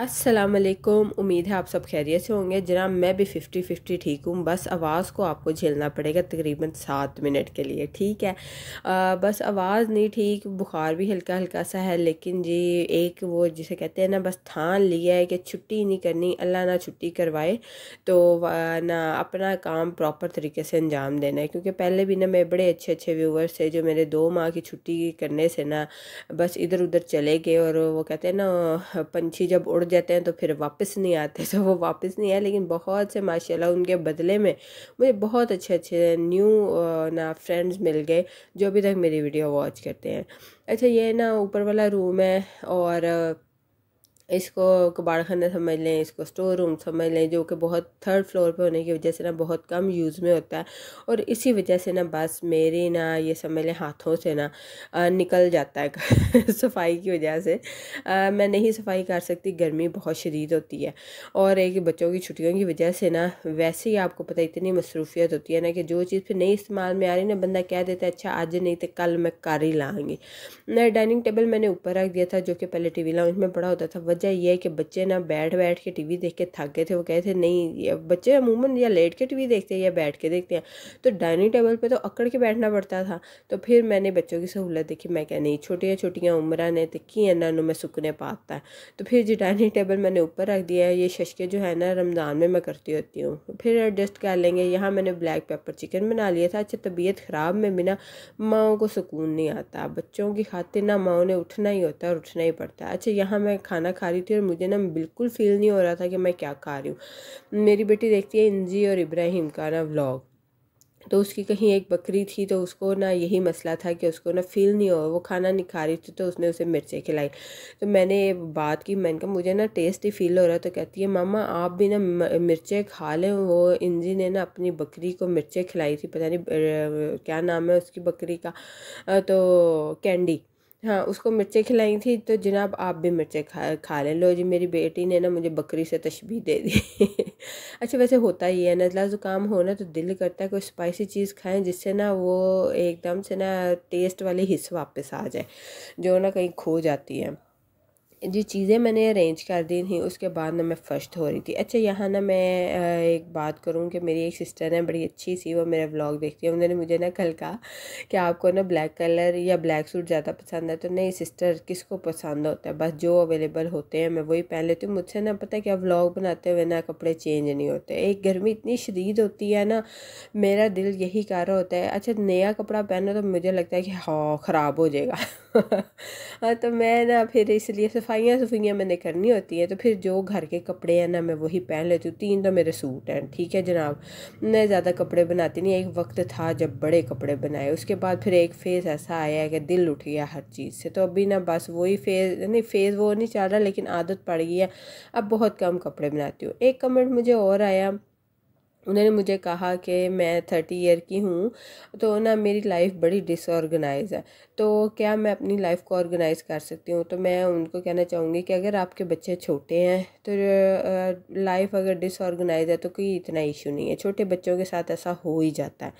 अस्सलामुअलैकुम। उम्मीद है आप सब खैरियत से होंगे। जनाब मैं भी 50-50 ठीक हूँ, बस आवाज़ को आपको झेलना पड़ेगा तकरीबन 7 मिनट के लिए, ठीक है। बस आवाज़ नहीं ठीक, बुखार भी हल्का हल्का सा है, लेकिन जी एक वो जिसे कहते हैं ना, बस ठान लिया है कि छुट्टी नहीं करनी। अल्लाह ना छुट्टी करवाए तो ना अपना काम प्रॉपर तरीके से अंजाम देना है, क्योंकि पहले भी ना मेरे बड़े अच्छे अच्छे व्यूवर्स थे जो मेरे 2 माह की छुट्टी करने से ना बस इधर उधर चले गए। और वो कहते हैं ना, पंछी जब उड़ जाते हैं तो फिर वापस नहीं आते, तो वो वापस नहीं आए। लेकिन बहुत से माशाल्लाह उनके बदले में मुझे बहुत अच्छे अच्छे न्यू ना फ्रेंड्स मिल गए जो अभी तक मेरी वीडियो वॉच करते हैं। अच्छा, ये ना ऊपर वाला रूम है और इसको कबाड़खाना समझ लें, इसको स्टोर रूम समझ लें, जो कि बहुत 3rd फ्लोर पे होने की वजह से ना बहुत कम यूज़ में होता है। और इसी वजह से ना बस मेरी ना ये समझ लें हाथों से ना निकल जाता है सफाई की वजह से मैं नहीं सफाई कर सकती, गर्मी बहुत शदीद होती है। और एक बच्चों की छुट्टियों की वजह से ना वैसे ही आपको पता इतनी मसरूफियत होती है ना कि जो चीज़ फिर नहीं इस्तेमाल में आ रही ना, बंदा कह देता है अच्छा आज नहीं तो कल मैं कर ही लाऊंगी। डाइनिंग टेबल मैंने ऊपर रख दिया था, जो कि पहले टीवी लाउंज में पड़ा होता था। यह है कि बच्चे ना बैठ बैठ के टीवी देख के थक गए थे। वो कहते थे नहीं, बच्चे अमूमन या लेट के टीवी देखते हैं या बैठ के देखते हैं, तो डाइनिंग टेबल पे तो अकड़ के बैठना पड़ता था। तो फिर मैंने बच्चों की सहूलत देखी, मैं क्या नहीं छोटिया छोटिया उम्र ने तो कि इन्हों में सुकने पाता है। तो फिर जो डाइनिंग टेबल मैंने ऊपर रख दिया है, ये शशके जो है ना रमज़ान में मैं करती होती हूँ, फिर एडजस्ट कर लेंगे। यहाँ मैंने ब्लैक पेपर चिकन बना लिया था। अच्छा, तबीयत ख़राब में बिना माओ को सुकून नहीं आता, बच्चों की खातिर ना माओ ने उठना ही होता है और उठना ही पड़ता है। अच्छा, यहाँ मैं खाना खा रही थी और मुझे ना बिल्कुल फील नहीं हो रहा था कि मैं क्या खा रही हूँ। मेरी बेटी देखती है इंजी और इब्राहिम का ना व्लॉग, तो उसकी कहीं एक बकरी थी, तो उसको ना यही मसला था कि उसको ना फील नहीं हो, वो खाना नहीं खा रही थी, तो उसने उसे मिर्चें खिलाई। तो मैंने बात की, मैंने कहा मुझे ना टेस्ट ही फील हो रहा है। तो कहती है मामा आप भी ना मिर्चें खा लें। वो इंजी ने ना अपनी बकरी को मिर्चें खिलाई थी, पता नहीं क्या नाम है उसकी बकरी का, तो कैंडी, हाँ, उसको मिर्चें खिलाई थी। तो जनाब आप भी मिर्चें खा लें। लो जी, मेरी बेटी ने ना मुझे बकरी से तशबीह दे दी अच्छा, वैसे होता ही है, नज़ला ज़ुकाम हो ना तो दिल करता है कोई स्पाइसी चीज़ खाएं जिससे ना वो एकदम से ना टेस्ट वाले हिस्से वापस आ जाए, जो ना कहीं खो जाती है। जो चीज़ें मैंने अरेंज कर दी थी, उसके बाद ना मैं फ़र्श धो रही थी। अच्छा, यहाँ ना मैं एक बात करूँ कि मेरी एक सिस्टर है बड़ी अच्छी सी, वो मेरा व्लॉग देखती है। उन्होंने मुझे ना कल कहा कि आपको ना ब्लैक कलर या ब्लैक सूट ज़्यादा पसंद है। तो नहीं सिस्टर, किसको पसंद होता है, बस जो अवेलेबल होते हैं मैं वही पहन लेती हूँ। मुझसे ना पता क्या व्लॉग बनाते हुए ना कपड़े चेंज नहीं होते, एक गर्मी इतनी शदीद होती है ना, मेरा दिल यही कह रहा होता है अच्छा नया कपड़ा पहनो, तो मुझे लगता है कि हाँ ख़राब हो जाएगा हाँ, तो मैं ना फिर इसलिए सफाइयाँ मैंने करनी होती है, तो फिर जो घर के कपड़े हैं ना मैं वही पहन लेती हूँ। 3 तो मेरे सूट हैं, ठीक है जनाब, मैं ज़्यादा कपड़े बनाती नहीं। एक वक्त था जब बड़े कपड़े बनाए, उसके बाद फिर एक फ़ेज़ ऐसा आया है कि दिल उठ गया हर चीज़ से, तो अभी ना बस वही फेज़ वो नहीं चल रहा, लेकिन आदत पड़ गई है, अब बहुत कम कपड़े बनाती हूँ। एक कमेंट मुझे और आया, उन्होंने मुझे कहा कि मैं 30 ईयर की हूँ तो ना मेरी लाइफ बड़ी डिसऑर्गेनाइज़ है, तो क्या मैं अपनी लाइफ को ऑर्गेनाइज़ कर सकती हूँ। तो मैं उनको कहना चाहूँगी कि अगर आपके बच्चे छोटे हैं तो लाइफ अगर डिसऑर्गेनाइज़ है तो कोई इतना इशू नहीं है, छोटे बच्चों के साथ ऐसा हो ही जाता है,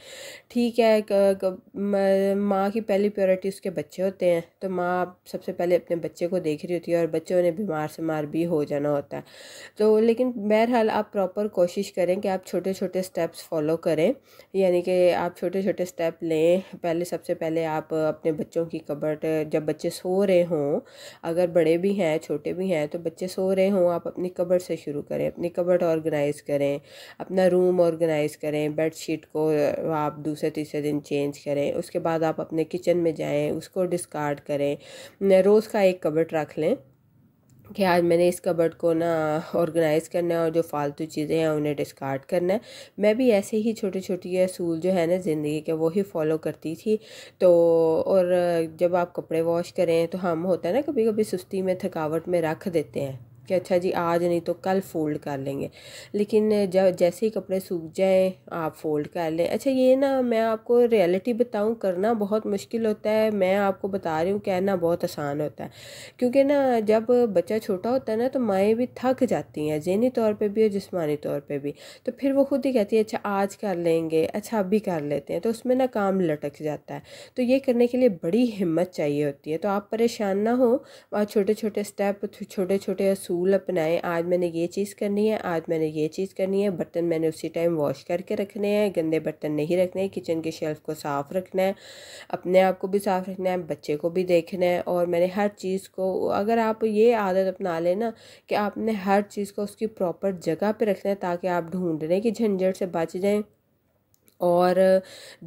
ठीक है। माँ की पहली प्रायोरिटी उसके बच्चे होते हैं, तो माँ सबसे पहले अपने बच्चे को देख रही होती है और बच्चों ने बीमार शमार भी हो जाना होता है। तो लेकिन बहरहाल आप प्रॉपर कोशिश करें कि आप छोटे छोटे स्टेप्स फॉलो करें, यानी कि आप छोटे छोटे स्टेप लें। पहले सबसे पहले आप अपने बच्चों की कबर्ट, जब बच्चे सो रहे हों, अगर बड़े भी हैं छोटे भी हैं, तो बच्चे सो रहे हों, आप अपनी कबर्ट से शुरू करें, अपनी कबर्ट ऑर्गेनाइज़ करें, अपना रूम ऑर्गेनाइज़ करें, बेडशीट को आप दूसरे तीसरे दिन चेंज करें। उसके बाद आप अपने किचन में जाएँ, उसको डिस्कार्ड करें, रोज़ का एक कबर्ट रख लें कि आज मैंने इस कबर्ड को ना ऑर्गेनाइज़ करना है और जो फालतू चीज़ें हैं उन्हें डिस्कार्ड करना है। मैं भी ऐसे ही छोटे छोटे असूल जो है ना ज़िंदगी के, वो ही फॉलो करती थी। तो और जब आप कपड़े वॉश करें तो हम होता है ना कभी कभी सुस्ती में थकावट में रख देते हैं कि अच्छा जी आज नहीं तो कल फ़ोल्ड कर लेंगे, लेकिन जब जैसे ही कपड़े सूख जाएं आप फ़ोल्ड कर लें। अच्छा, ये ना मैं आपको रियलिटी बताऊं, करना बहुत मुश्किल होता है, मैं आपको बता रही हूँ कहना बहुत आसान होता है, क्योंकि ना जब बच्चा छोटा होता है ना तो माएँ भी थक जाती हैं, ज़हनी तौर पे भी और जिस्मानी तौर पे भी। तो फिर वो खुद ही कहती है अच्छा आज कर लेंगे, अच्छा अभी कर लेते हैं, तो उसमें ना काम लटक जाता है। तो ये करने के लिए बड़ी हिम्मत चाहिए होती है। तो आप परेशान ना हो, छोटे छोटे स्टेप, छोटे छोटे असूल रूल अपनाएं, आज मैंने ये चीज़ करनी है, आज मैंने ये चीज़ करनी है। बर्तन मैंने उसी टाइम वॉश करके रखने हैं, गंदे बर्तन नहीं रखने हैं। किचन के शेल्फ़ को साफ़ रखना है, अपने आप को भी साफ़ रखना है, बच्चे को भी देखना है। और मैंने हर चीज़ को, अगर आप ये आदत अपना लें ना कि आपने हर चीज़ को उसकी प्रॉपर जगह पर रखना है ताकि आप ढूँढने की झंझट से बच जाएँ। और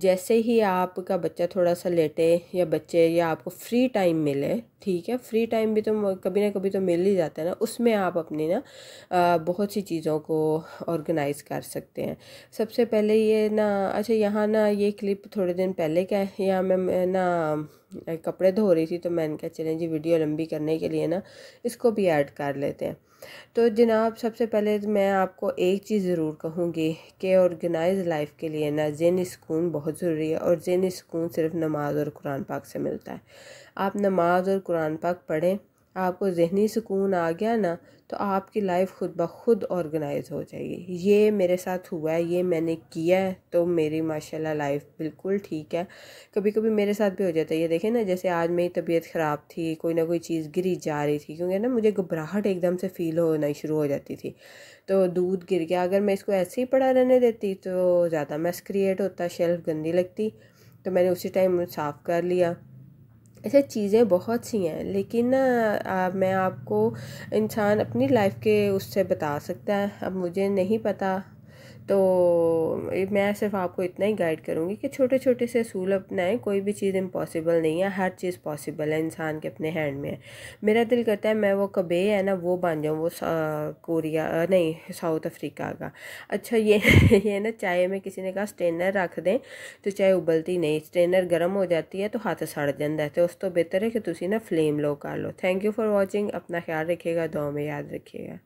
जैसे ही आपका बच्चा थोड़ा सा लेटे या बच्चे या आपको फ्री टाइम मिले, ठीक है, फ्री टाइम भी तो कभी ना कभी तो मिल ही जाता है ना, उसमें आप अपनी ना बहुत सी चीज़ों को ऑर्गेनाइज कर सकते हैं। सबसे पहले ये ना, अच्छा यहाँ ना ये क्लिप थोड़े दिन पहले का है, यहाँ मैं ना कपड़े धो रही थी तो मैंने कहा चलें जी वीडियो लंबी करने के लिए ना इसको भी ऐड कर लेते हैं। तो जनाब सबसे पहले मैं आपको एक चीज़ ज़रूर कहूँगी कि ऑर्गेनाइज लाइफ के लिए ना ज़हनी सुकून बहुत ज़रूरी है, और ज़हनी सुकून सिर्फ नमाज और कुरान पाक से मिलता है। आप नमाज और कुरान पाक पढ़ें, आपको ज़हनी सुकून आ गया ना तो आपकी लाइफ खुद ब खुद ऑर्गेनाइज हो जाएगी। ये मेरे साथ हुआ है, ये मैंने किया है, तो मेरी माशाल्लाह लाइफ बिल्कुल ठीक है। कभी कभी मेरे साथ भी हो जाता है, ये देखें ना, जैसे आज मेरी तबीयत ख़राब थी, कोई ना कोई चीज़ गिरी जा रही थी, क्योंकि ना मुझे घबराहट एकदम से फ़ील होना शुरू हो जाती थी। तो दूध गिर गया, अगर मैं इसको ऐसे ही पड़ा रहने देती तो ज़्यादा मैस क्रिएट होता, शेल्फ गंदी लगती, तो मैंने उसी टाइम साफ़ कर लिया। ऐसे चीज़ें बहुत सी हैं, लेकिन ना मैं आपको इंसान अपनी लाइफ के उससे बता सकता है। अब मुझे नहीं पता तो मैं सिर्फ आपको इतना ही गाइड करूँगी कि छोटे छोटे से असूल अपनाएं। कोई भी चीज़ इम्पॉसिबल नहीं है, हर चीज़ पॉसिबल है, इंसान के अपने हैंड में है। मेरा दिल करता है मैं वो कबे है ना वो बन जाऊँ, वो कोरिया नहीं साउथ अफ्रीका का। अच्छा ये ना चाय में किसी ने कहा स्ट्रेनर रख दें तो चाय उबलती नहीं, स्ट्रेनर गर्म हो जाती है तो हाथ सड़ जाता है, तो उस तो बेहतर है कि तुसी ना फ्लेम लो कर लो। थैंक यू फॉर वॉचिंग, अपना ख्याल रखिएगा, दुआ में याद रखिएगा।